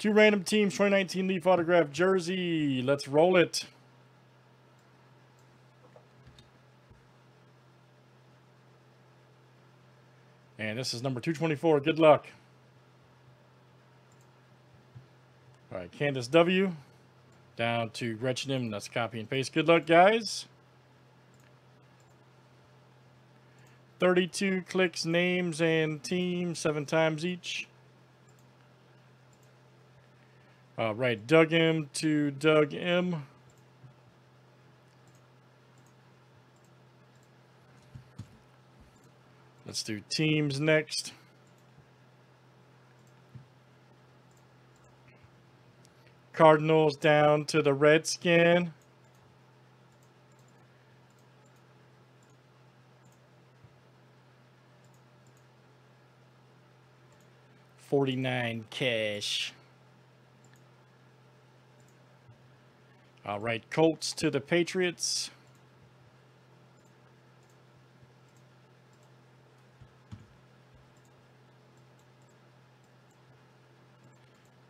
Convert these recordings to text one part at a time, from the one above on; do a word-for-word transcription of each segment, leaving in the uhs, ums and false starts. Two random teams, twenty nineteen Leaf autograph jersey. Let's roll it. And this is number two twenty-four. Good luck. All right, Candace W. Down to Gretchen M. Let's copy and paste. Good luck, guys. thirty-two clicks, names, and teams, seven times each. All right, Doug M to Doug M. Let's do teams next. Cardinals down to the Redskin. forty-nine cash. All right, Colts to the Patriots.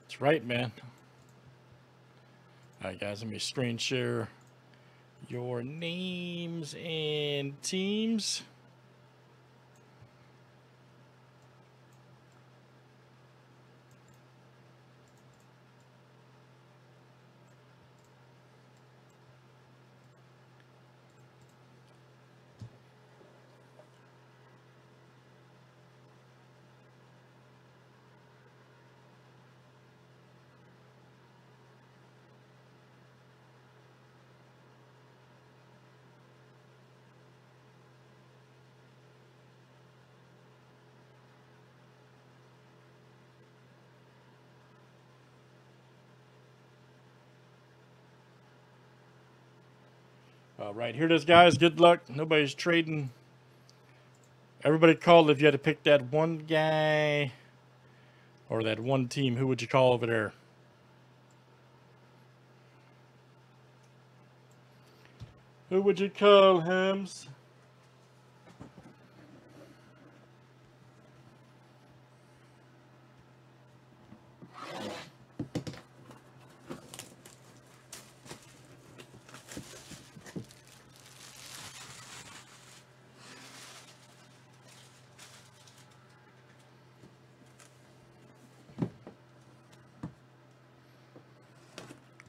That's right, man. All right, guys, let me screen share your names and teams. All right, here it is, guys. Good luck. Nobody's trading. Everybody called. If you had to pick that one guy or that one team, who would you call over there? Who would you call, Hams?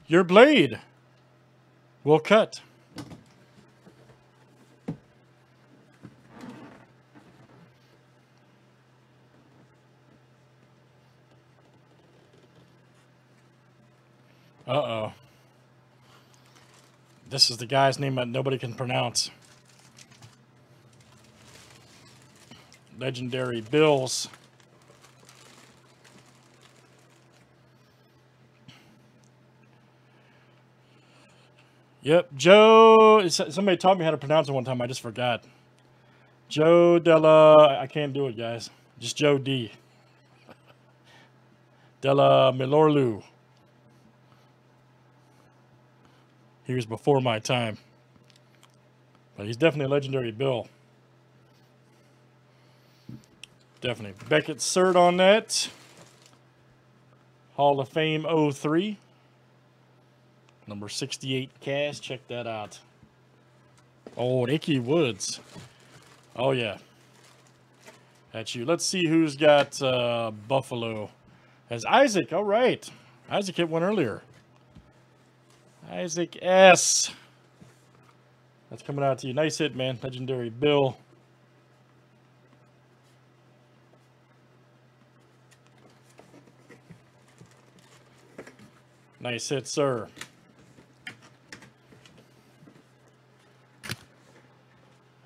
Your blade will cut. Uh-oh. This is the guy's name that nobody can pronounce. Legendary Bills. Yep, Joe, somebody taught me how to pronounce it one time, I just forgot. Joe Della, I can't do it, guys. Just Joe D. Delamielleure. He was before my time. But he's definitely a legendary Bill. Definitely. Beckett cert on that. Hall of Fame oh three. Number sixty-eight cash. Check that out. Oh, Nicky Woods. Oh, yeah. That's you. Let's see who's got uh, Buffalo. Has Isaac. All right. Isaac hit one earlier. Isaac S. That's coming out to you. Nice hit, man. Legendary Bill. Nice hit, sir.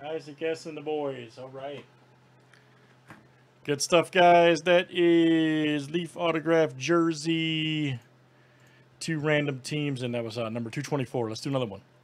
Isaac S and the boys. All right. Good stuff, guys. That is Leaf autograph jersey. Two random teams, and that was uh, number two twenty-four. Let's do another one.